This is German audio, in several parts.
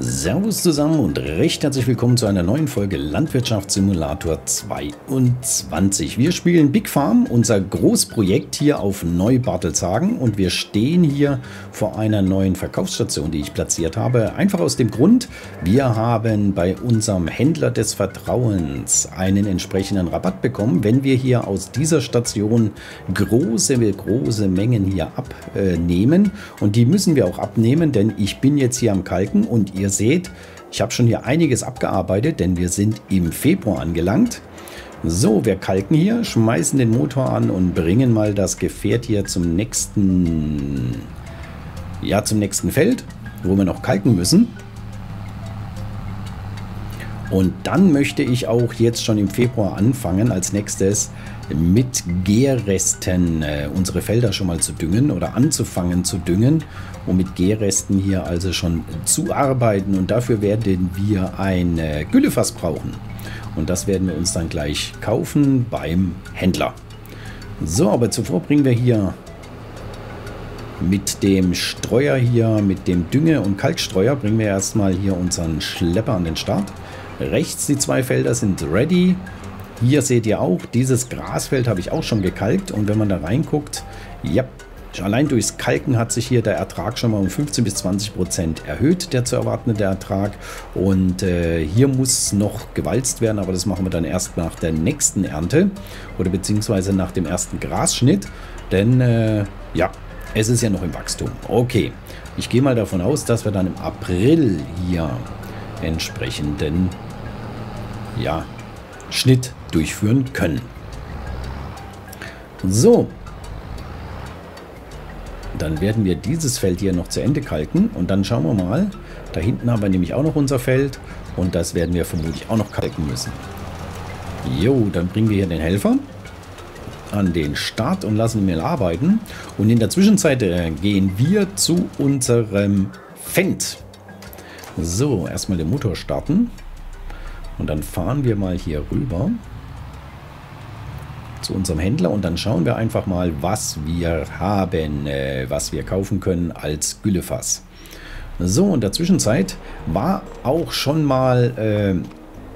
Servus zusammen und recht herzlich willkommen zu einer neuen Folge Landwirtschaftssimulator 22. Wir spielen Big Farm, unser Großprojekt hier auf Neu Bartelshagen, und wir stehen hier vor einer neuen Verkaufsstation, die ich platziert habe. Einfach aus dem Grund, wir haben bei unserem Händler des Vertrauens einen entsprechenden Rabatt bekommen, wenn wir hier aus dieser Station große Mengen hier abnehmen, und die müssen wir auch abnehmen, denn ich bin jetzt hier am Kalken und ihr seht, ich habe schon hier einiges abgearbeitet, denn wir sind im Februar angelangt. So, wir kalken hier, schmeißen den Motor an und bringen mal das Gefährt hier zum nächsten Feld, wo wir noch kalken müssen. Und dann möchte ich auch jetzt schon im Februar anfangen, als nächstes mit Gärresten unsere Felder schon mal zu düngen oder anzufangen zu düngen, um mit Gärresten hier also schon zu arbeiten. Und dafür werden wir ein Güllefass brauchen. Und das werden wir uns dann gleich kaufen beim Händler. So, aber zuvor bringen wir hier mit dem Streuer hier, mit dem Dünge- und Kalkstreuer, bringen wir erstmal hier unseren Schlepper an den Start. Rechts die zwei Felder sind ready. Hier seht ihr auch, dieses Grasfeld habe ich auch schon gekalkt, und wenn man da reinguckt, ja, allein durchs Kalken hat sich hier der Ertrag schon mal um 15 bis 20% erhöht, der zu erwartende Ertrag, und hier muss noch gewalzt werden, aber das machen wir dann erst nach der nächsten Ernte oder beziehungsweise nach dem ersten Grasschnitt, denn ja, es ist ja noch im Wachstum. Okay, ich gehe mal davon aus, dass wir dann im April hier entsprechenden, ja, Schnitt durchführen können. So, dann werden wir dieses Feld hier noch zu Ende kalken und dann schauen wir mal. Da hinten haben wir nämlich auch noch unser Feld und das werden wir vermutlich auch noch kalken müssen. Jo, dann bringen wir hier den Helfer an den Start und lassen ihn mal arbeiten, und in der Zwischenzeit gehen wir zu unserem Fendt. So, erstmal den Motor starten. Und dann fahren wir mal hier rüber zu unserem Händler und dann schauen wir einfach mal, was wir haben, was wir kaufen können als Güllefass. So, und in der Zwischenzeit war auch schon mal ein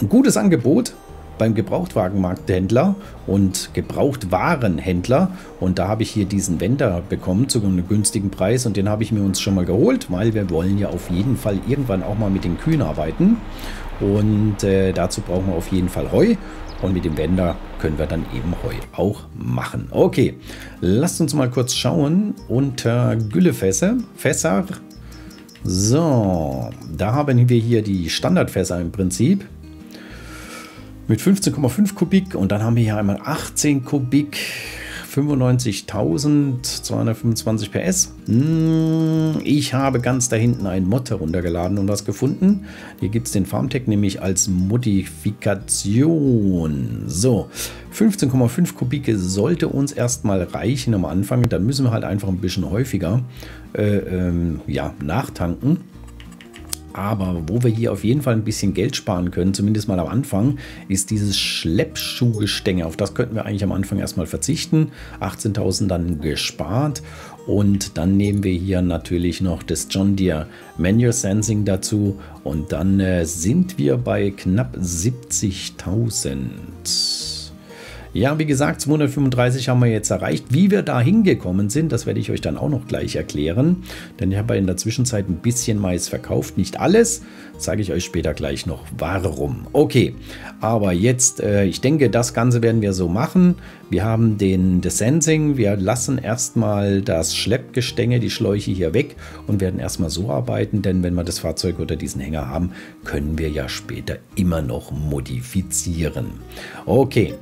gutes Angebot beim Gebrauchtwagenmarkthändler und Gebrauchtwarenhändler, und da habe ich hier diesen Wender bekommen zu einem günstigen Preis, und den habe ich mir uns schon mal geholt, weil wir wollen ja auf jeden Fall irgendwann auch mal mit den Kühen arbeiten. Und dazu brauchen wir auf jeden Fall Heu, und mit dem Wender können wir dann eben Heu auch machen. Okay, lasst uns mal kurz schauen unter Güllefässer. So, da haben wir hier die Standardfässer im Prinzip mit 15,5 Kubik, und dann haben wir hier einmal 18 Kubik, 95.225 PS. Ich habe ganz da hinten einen Mod heruntergeladen und was gefunden. Hier gibt es den Farmtech nämlich als Modifikation. So, 15,5 Kubik sollte uns erstmal reichen am Anfang. Dann müssen wir halt einfach ein bisschen häufiger ja, nachtanken. Aber wo wir hier auf jeden Fall ein bisschen Geld sparen können, zumindest mal am Anfang, ist dieses Schleppschuhgestänge. Auf das könnten wir eigentlich am Anfang erstmal verzichten. 18.000 dann gespart. Und dann nehmen wir hier natürlich noch das John Deere Manual Sensing dazu. Und dann sind wir bei knapp 70.000. Ja, wie gesagt, 235 haben wir jetzt erreicht. Wie wir da hingekommen sind, das werde ich euch dann auch noch gleich erklären. Denn ich habe in der Zwischenzeit ein bisschen Mais verkauft. Nicht alles, sage ich euch später gleich noch warum. Okay, aber jetzt, ich denke, das Ganze werden wir so machen. Wir haben den Desensing, wir lassen erstmal das Schleppgestänge, die Schläuche hier weg und werden erstmal so arbeiten. Denn wenn wir das Fahrzeug oder diesen Hänger haben, können wir ja später immer noch modifizieren. Okay.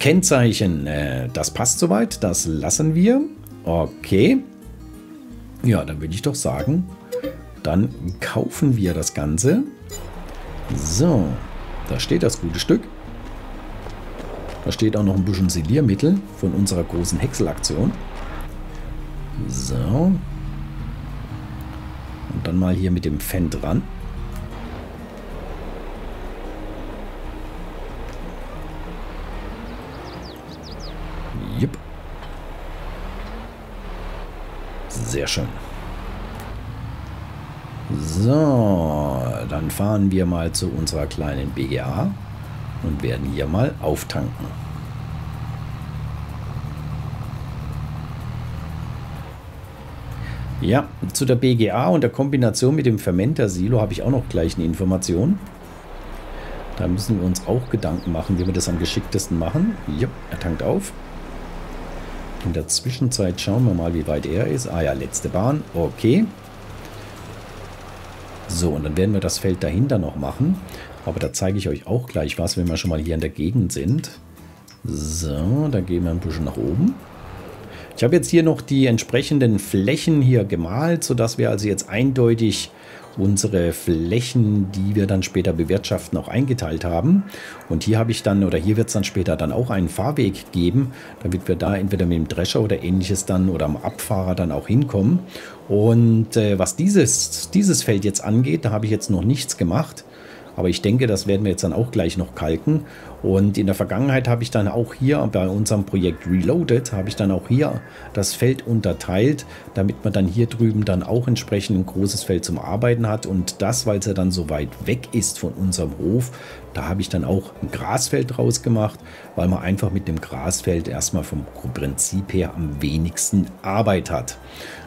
Kennzeichen, das passt soweit, das lassen wir. Okay. Ja, dann würde ich doch sagen, dann kaufen wir das Ganze. So, da steht das gute Stück. Da steht auch noch ein bisschen Siliermittel von unserer großen Häckselaktion. So. Und dann mal hier mit dem Fendt ran. Sehr schön. So, dann fahren wir mal zu unserer kleinen BGA und werden hier mal auftanken. Ja, zu der BGA und der Kombination mit dem Fermentersilo habe ich auch noch gleich eine Information. Da müssen wir uns auch Gedanken machen, wie wir das am geschicktesten machen. Ja, er tankt auf. In der Zwischenzeit schauen wir mal, wie weit er ist. Ah ja, letzte Bahn. Okay. So, und dann werden wir das Feld dahinter noch machen. Aber da zeige ich euch auch gleich was, wenn wir schon mal hier in der Gegend sind. So, da gehen wir ein bisschen nach oben. Ich habe jetzt hier noch die entsprechenden Flächen hier gemalt, sodass wir also jetzt eindeutig unsere Flächen, die wir dann später bewirtschaften, auch eingeteilt haben. Und hier habe ich dann, oder hier wird es dann später dann auch einen Fahrweg geben, damit wir da entweder mit dem Drescher oder ähnliches dann oder am Abfahrer dann auch hinkommen. Und was dieses Feld jetzt angeht, da habe ich jetzt noch nichts gemacht. Aber ich denke, das werden wir jetzt dann auch gleich noch kalken. Und in der Vergangenheit habe ich dann auch hier bei unserem Projekt Reloaded, habe ich dann auch hier das Feld unterteilt, damit man dann hier drüben dann auch entsprechend ein großes Feld zum Arbeiten hat. Und das, weil es ja dann so weit weg ist von unserem Hof, da habe ich dann auch ein Grasfeld draus gemacht, weil man einfach mit dem Grasfeld erstmal vom Prinzip her am wenigsten Arbeit hat.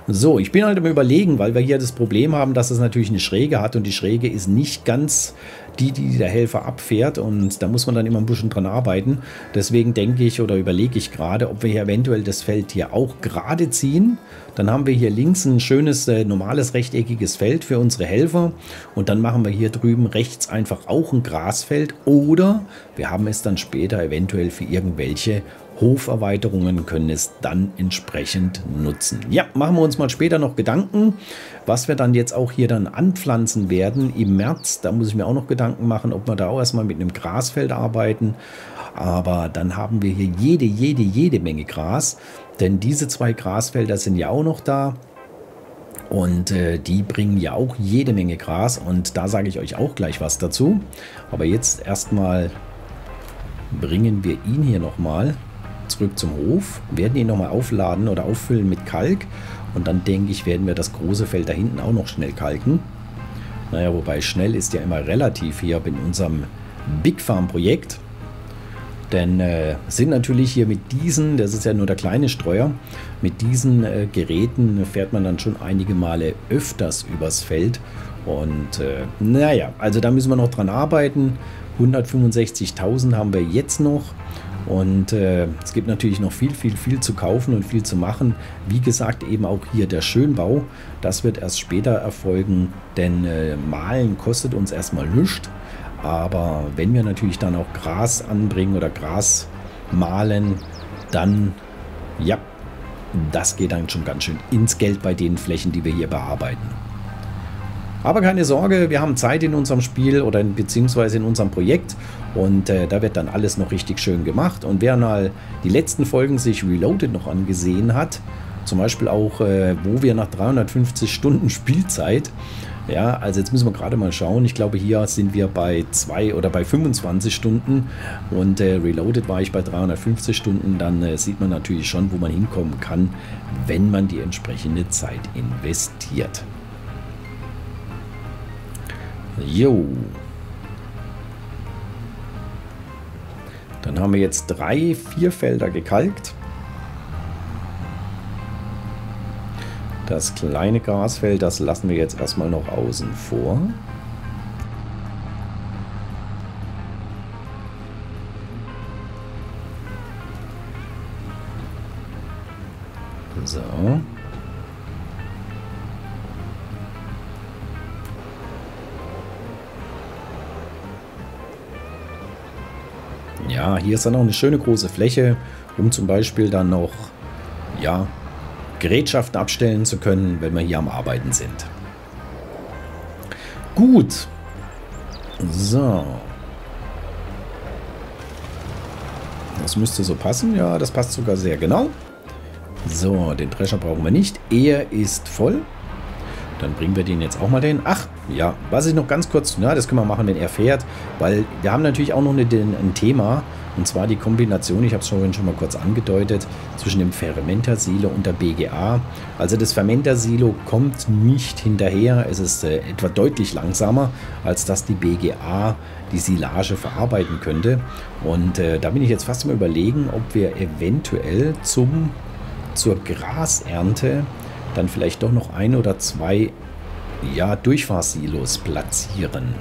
So, ich bin halt am Überlegen, weil wir hier das Problem haben, dass es natürlich eine Schräge hat und die Schräge ist nicht ganz die der Helfer abfährt und da muss man dann immer ein bisschen dran arbeiten. Deswegen denke ich oder überlege ich gerade, ob wir hier eventuell das Feld hier auch gerade ziehen. Dann haben wir hier links ein schönes, normales, rechteckiges Feld für unsere Helfer und dann machen wir hier drüben rechts einfach auch ein Grasfeld oder wir haben es dann später eventuell für irgendwelche Hoferweiterungen, können es dann entsprechend nutzen. Ja, machen wir uns mal später noch Gedanken, was wir dann jetzt auch hier dann anpflanzen werden im März. Da muss ich mir auch noch Gedanken machen, ob wir da auch erstmal mit einem Grasfeld arbeiten. Aber dann haben wir hier jede Menge Gras, denn diese zwei Grasfelder sind ja auch noch da. Und die bringen ja auch jede Menge Gras und da sage ich euch auch gleich was dazu. Aber jetzt erstmal bringen wir ihn hier nochmal zurück zum Hof, werden ihn nochmal aufladen oder auffüllen mit Kalk und dann denke ich, werden wir das große Feld da hinten auch noch schnell kalken. Naja, wobei schnell ist ja immer relativ hier in unserem Big Farm Projekt, denn sind natürlich hier mit diesen, das ist ja nur der kleine Streuer, mit diesen Geräten fährt man dann schon einige Male öfters übers Feld und naja, also da müssen wir noch dran arbeiten. 165.000 haben wir jetzt noch. Und es gibt natürlich noch viel zu kaufen und viel zu machen. Wie gesagt, eben auch hier der Schönbau. Das wird erst später erfolgen, denn Malen kostet uns erstmal nichts. Aber wenn wir natürlich dann auch Gras anbringen oder Gras malen, dann, ja, das geht dann schon ganz schön ins Geld bei den Flächen, die wir hier bearbeiten. Aber keine Sorge, wir haben Zeit in unserem Spiel oder beziehungsweise in unserem Projekt und da wird dann alles noch richtig schön gemacht. Und wer mal die letzten Folgen sich Reloaded noch angesehen hat, zum Beispiel auch, wo wir nach 350 Stunden Spielzeit, ja, also jetzt müssen wir gerade mal schauen, ich glaube hier sind wir bei 2 oder bei 25 Stunden und Reloaded war ich bei 350 Stunden, dann sieht man natürlich schon, wo man hinkommen kann, wenn man die entsprechende Zeit investiert. Jo. Dann haben wir jetzt 3-4 Felder gekalkt. Das kleine Grasfeld, das lassen wir jetzt erstmal noch außen vor. So. Ja, hier ist dann noch eine schöne große Fläche, um zum Beispiel dann noch, ja, Gerätschaften abstellen zu können, wenn wir hier am Arbeiten sind. Gut. So. Das müsste so passen. Ja, das passt sogar sehr genau. So, den Drescher brauchen wir nicht. Er ist voll. Dann bringen wir den jetzt auch mal den. Ach, Ja, was ich noch ganz kurz, na, das können wir machen, wenn er fährt, weil wir haben natürlich auch noch ein Thema, und zwar die Kombination, ich habe es schon mal kurz angedeutet, zwischen dem Fermentersilo und der BGA. Also das Fermentersilo kommt nicht hinterher, es ist etwa deutlich langsamer, als dass die BGA die Silage verarbeiten könnte. Und da bin ich jetzt fast mal überlegen, ob wir eventuell zur Grasernte dann vielleicht doch noch ein oder zwei Durchfahrsilos platzieren.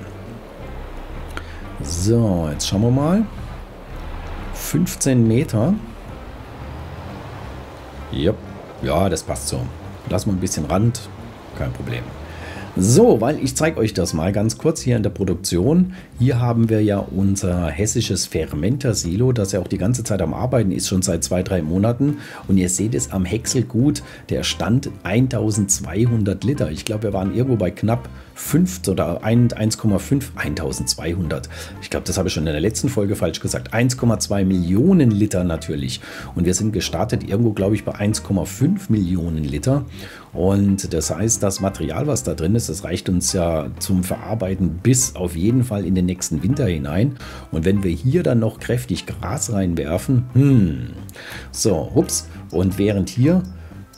So, jetzt schauen wir mal. 15 Meter. Yep. Ja, das passt so. Lass mal ein bisschen Rand. Kein Problem. So, weil ich zeige euch das mal ganz kurz hier in der Produktion. Hier haben wir ja unser hessisches Fermentersilo, das ja auch die ganze Zeit am Arbeiten ist, schon seit 2-3 Monaten. Und ihr seht es am Häckselgut, der stand 1200 Liter. Ich glaube, wir waren irgendwo bei knapp 5 oder 1,5, 1200. Ich glaube, das habe ich schon in der letzten Folge falsch gesagt. 1,2 Millionen Liter natürlich. Und wir sind gestartet irgendwo, glaube ich, bei 1,5 Millionen Liter. Und das heißt, das Material, was da drin ist, das reicht uns ja zum Verarbeiten bis auf jeden Fall in den nächsten Winter hinein. Und wenn wir hier dann noch kräftig Gras reinwerfen, so, hups. Und während hier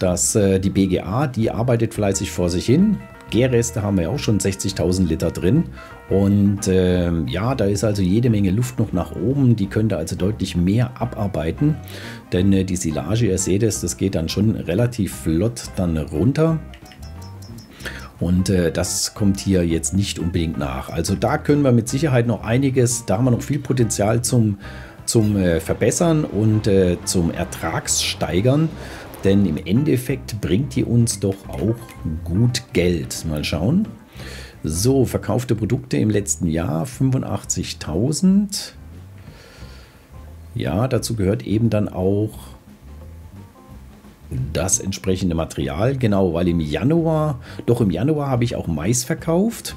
die BGA, die arbeitet fleißig vor sich hin. Gärreste haben wir auch schon 60.000 Liter drin. Und ja, da ist also jede Menge Luft noch nach oben. Die könnte also deutlich mehr abarbeiten. Denn die Silage, ihr seht es, das geht dann schon relativ flott dann runter. Und das kommt hier jetzt nicht unbedingt nach. Also da können wir mit Sicherheit noch einiges, da haben wir noch viel Potenzial zum Verbessern und zum Ertragssteigern. Denn im Endeffekt bringt die uns doch auch gut Geld. Mal schauen. So, verkaufte Produkte im letzten Jahr 85.000. Ja, dazu gehört eben dann auch das entsprechende Material. Genau, weil im Januar habe ich auch Mais verkauft.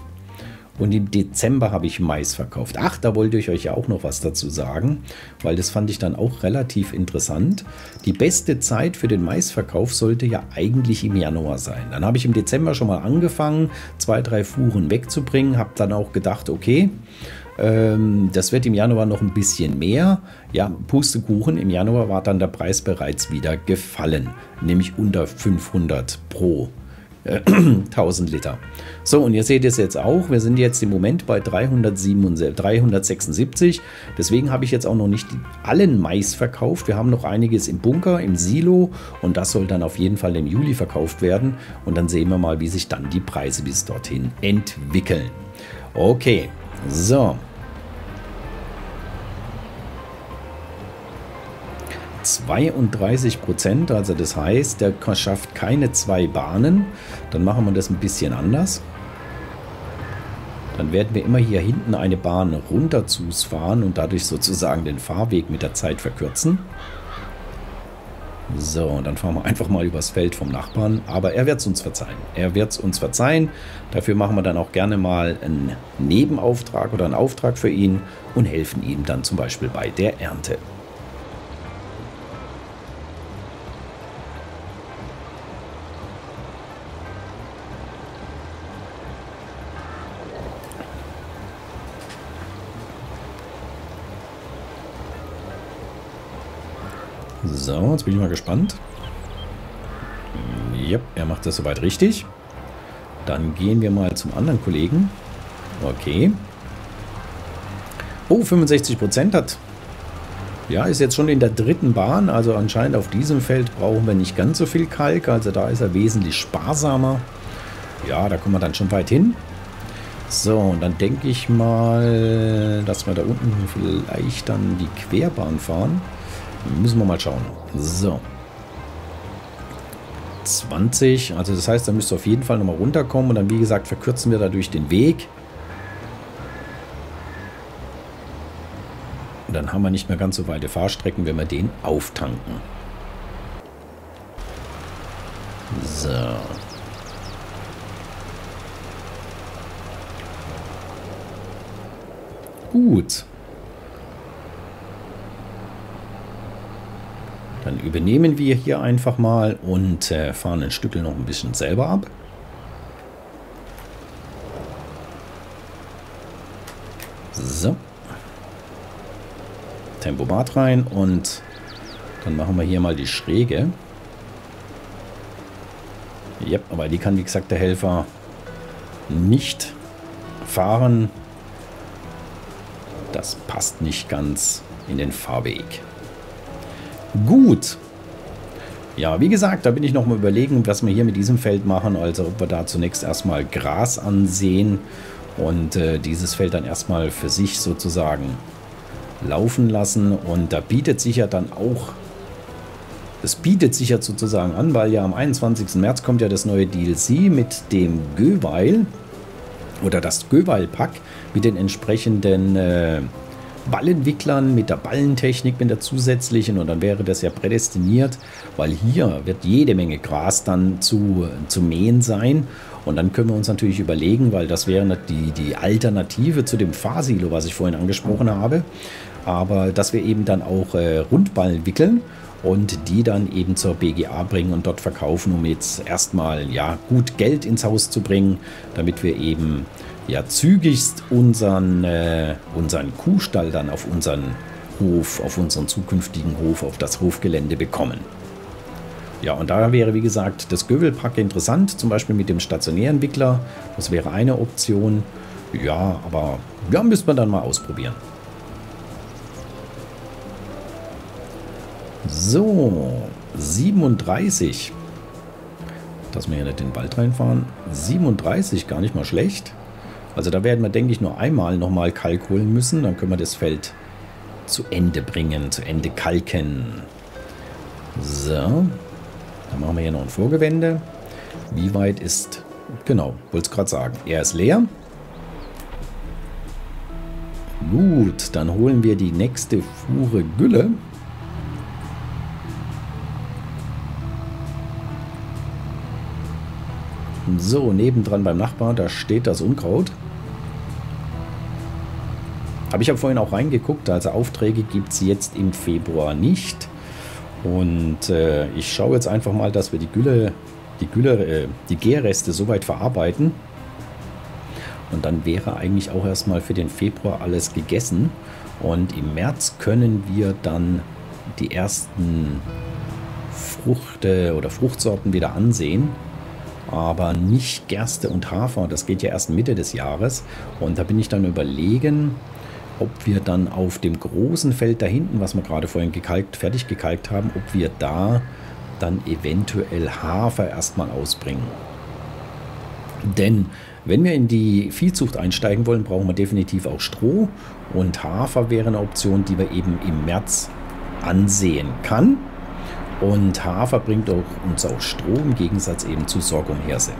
Und im Dezember habe ich Mais verkauft. Ach, da wollte ich euch ja auch noch was dazu sagen, weil das fand ich dann auch relativ interessant. Die beste Zeit für den Maisverkauf sollte ja eigentlich im Januar sein. Dann habe ich im Dezember schon mal angefangen, 2-3 Fuhren wegzubringen, habe dann auch gedacht, okay, das wird im Januar noch ein bisschen mehr. Ja, Pustekuchen, im Januar war dann der Preis bereits wieder gefallen, nämlich unter 500 pro 1000 Liter. So, und ihr seht es jetzt auch, wir sind jetzt im Moment bei 376. Deswegen habe ich jetzt auch noch nicht allen Mais verkauft. Wir haben noch einiges im Bunker, im Silo, und das soll dann auf jeden Fall im Juli verkauft werden. Und dann sehen wir mal, wie sich dann die Preise bis dorthin entwickeln. Okay, so. 32%, also das heißt, der schafft keine 2 Bahnen. Dann machen wir das ein bisschen anders. Dann werden wir immer hier hinten eine Bahn runter fahren und dadurch sozusagen den Fahrweg mit der Zeit verkürzen. So, und dann fahren wir einfach mal übers Feld vom Nachbarn. Aber er wird es uns verzeihen. Er wird es uns verzeihen. Dafür machen wir dann auch gerne mal einen Nebenauftrag oder einen Auftrag für ihn und helfen ihm dann zum Beispiel bei der Ernte. So, jetzt bin ich mal gespannt. Yep, er macht das soweit richtig. Dann gehen wir mal zum anderen Kollegen. Okay. Oh, 65% hat. Ja, ist jetzt schon in der 3. Bahn. Also anscheinend auf diesem Feld brauchen wir nicht ganz so viel Kalk. Also da ist er wesentlich sparsamer. Ja, da kommen wir dann schon weit hin. So, und dann denke ich mal, dass wir da unten vielleicht dann die Querbahn fahren. Müssen wir mal schauen. So. 20. Also das heißt, da müsst ihr auf jeden Fall nochmal runterkommen. Und dann, wie gesagt, verkürzen wir dadurch den Weg. Und dann haben wir nicht mehr ganz so weite Fahrstrecken, wenn wir den auftanken. So. Gut. Dann übernehmen wir hier einfach mal und fahren den Stückel noch ein bisschen selber ab. So. Tempomat rein und dann machen wir hier mal die Schräge. Ja, aber die kann, wie gesagt, der Helfer nicht fahren. Das passt nicht ganz in den Fahrweg. Gut. Ja, wie gesagt, da bin ich noch mal überlegen, was wir hier mit diesem Feld machen. Also ob wir da zunächst erstmal Gras ansehen und dieses Feld dann erstmal für sich sozusagen laufen lassen. Und da bietet sich ja dann auch, es bietet sich ja sozusagen an, weil ja am 21. März kommt ja das neue DLC mit dem Göweil oder das Göweil-Pack mit den entsprechenden Ballentwicklern, mit der Ballentechnik, mit der zusätzlichen, und dann wäre das ja prädestiniert, weil hier wird jede Menge Gras dann zu mähen sein, und dann können wir uns natürlich überlegen, weil das wäre die Alternative zu dem Fahrsilo, was ich vorhin angesprochen habe, aber dass wir eben dann auch Rundballen wickeln und die dann eben zur BGA bringen und dort verkaufen, um jetzt erstmal ja gut Geld ins Haus zu bringen, damit wir eben ja zügigst unseren Kuhstall dann auf unseren Hof, auf unseren zukünftigen Hof, auf das Hofgelände bekommen. Ja, und da wäre, wie gesagt, das Göweil-Pack interessant, zum Beispiel mit dem stationären Wickler. Das wäre eine Option. Ja, aber ja, müsste man dann mal ausprobieren. So, 37. Dass wir hier nicht in den Wald reinfahren. 37, gar nicht mal schlecht. Also da werden wir, denke ich, nur einmal nochmal Kalk holen müssen. Dann können wir das Feld zu Ende bringen, zu Ende kalken. So, dann machen wir hier noch ein Vorgewende. Wie weit ist... Genau, wollte es gerade sagen. Er ist leer. Gut, dann holen wir die nächste Fuhre Gülle. So, nebendran beim Nachbarn, da steht das Unkraut. Aber ich habe vorhin auch reingeguckt, also Aufträge gibt es jetzt im Februar nicht. Und ich schaue jetzt einfach mal, dass wir die Gärreste soweit verarbeiten. Und dann wäre eigentlich auch erstmal für den Februar alles gegessen. Und im März können wir dann die ersten Fruchtsorten wieder ansehen. Aber nicht Gerste und Hafer, das geht ja erst Mitte des Jahres, und da bin ich dann überlegen, ob wir dann auf dem großen Feld da hinten, was wir gerade vorhin fertig gekalkt haben, ob wir da dann eventuell Hafer erstmal ausbringen. Denn wenn wir in die Viehzucht einsteigen wollen, brauchen wir definitiv auch Stroh, und Hafer wäre eine Option, die wir eben im März ansehen kann. Und Hafer bringt uns auch Stroh, im Gegensatz eben zu Sorghum Hirse.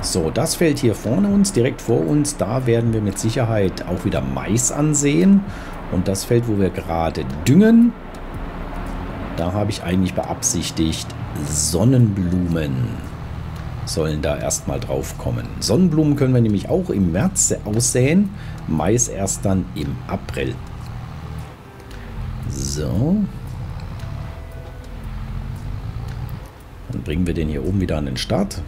So, das Feld hier vorne uns, direkt vor uns, da werden wir mit Sicherheit auch wieder Mais ansehen. Und das Feld, wo wir gerade düngen, da habe ich eigentlich beabsichtigt, Sonnenblumen sollen da erstmal drauf kommen. Sonnenblumen können wir nämlich auch im März aussäen, Mais erst dann im April. So. Dann bringen wir den hier oben wieder an den Start.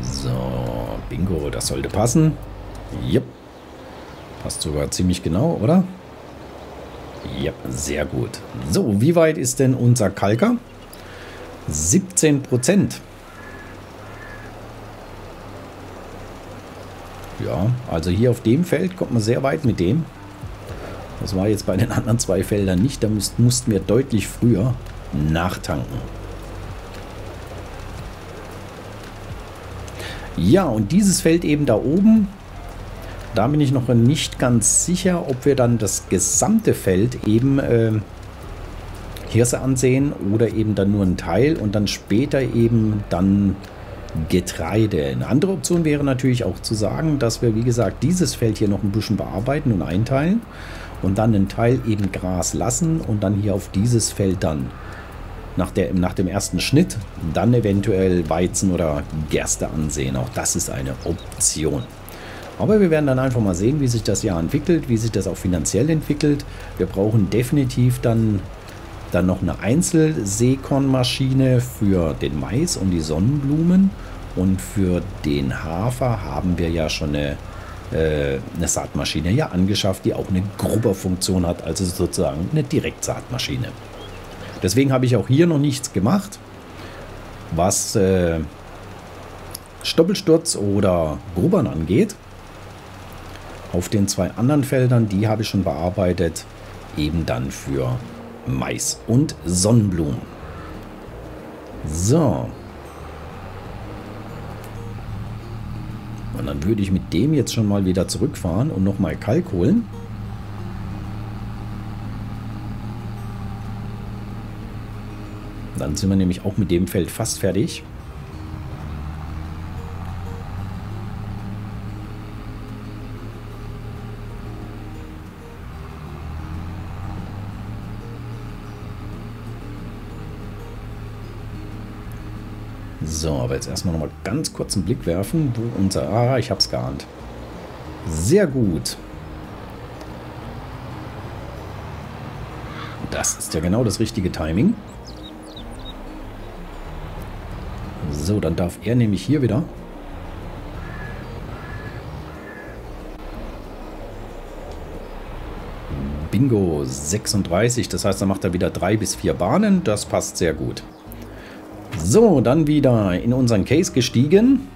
So, bingo, das sollte passen. Jupp. Passt sogar ziemlich genau, oder? Ja, sehr gut. So, wie weit ist denn unser Kalker? 17%. Ja, also hier auf dem Feld kommt man sehr weit mit dem. Das war jetzt bei den anderen zwei Feldern nicht. Da mussten wir deutlich früher nachtanken. Ja, und dieses Feld eben da oben, da bin ich noch nicht ganz sicher, ob wir dann das gesamte Feld eben Hirse ansehen oder eben dann nur einen Teil und dann später eben dann Getreide. Eine andere Option wäre natürlich auch zu sagen, dass wir, wie gesagt, dieses Feld hier noch ein bisschen bearbeiten und einteilen und dann einen Teil eben Gras lassen und dann hier auf dieses Feld dann nach dem ersten Schnitt dann eventuell Weizen oder Gerste ansehen. Auch das ist eine Option. Aber wir werden dann einfach mal sehen, wie sich das Jahr entwickelt, wie sich das auch finanziell entwickelt. Wir brauchen definitiv dann noch eine Einzelsäkornmaschine für den Mais und die Sonnenblumen. Und für den Hafer haben wir ja schon eine Saatmaschine ja angeschafft, die auch eine Grubberfunktion hat, also sozusagen eine Direktsaatmaschine. Deswegen habe ich auch hier noch nichts gemacht, was Stoppelsturz oder Grubbern angeht. Auf den zwei anderen Feldern, die habe ich schon bearbeitet, eben dann für Mais und Sonnenblumen. So. Und dann würde ich mit dem jetzt schon mal wieder zurückfahren und nochmal Kalk holen. Dann sind wir nämlich auch mit dem Feld fast fertig. So, aber jetzt erstmal nochmal ganz kurz einen Blick werfen, wo unser... Ah, ich hab's geahnt. Sehr gut. Das ist ja genau das richtige Timing. So, dann darf er nämlich hier wieder. Bingo, 36. Das heißt, dann macht er wieder 3 bis 4 Bahnen. Das passt sehr gut. So, dann wieder in unseren Case gestiegen.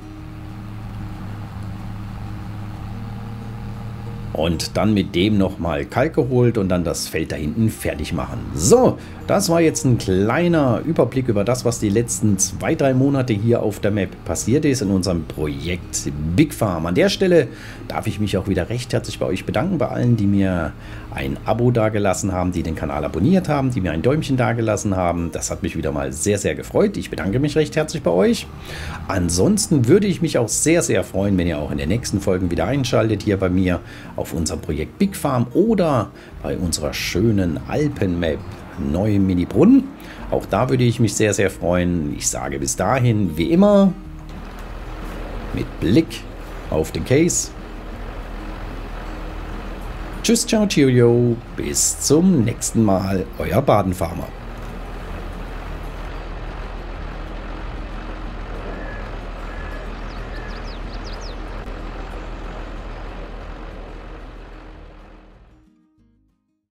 Und dann mit dem nochmal Kalk geholt und dann das Feld da hinten fertig machen. So, das war jetzt ein kleiner Überblick über das, was die letzten 2-3 Monate hier auf der Map passiert ist in unserem Projekt Big Farm. An der Stelle darf ich mich auch wieder recht herzlich bei euch bedanken, bei allen, die mir ein Abo dagelassen haben, die den Kanal abonniert haben, die mir ein Däumchen dagelassen haben. Das hat mich wieder mal sehr, sehr gefreut. Ich bedanke mich recht herzlich bei euch. Ansonsten würde ich mich auch sehr, sehr freuen, wenn ihr auch in den nächsten Folgen wieder einschaltet, hier bei mir auf unser Projekt Big Farm oder bei unserer schönen Alpenmap Neu Minibrunn. Auch da würde ich mich sehr, sehr freuen. Ich sage bis dahin, wie immer, mit Blick auf den Case. Tschüss, ciao, cheerio, bis zum nächsten Mal, euer Baden-Farmer.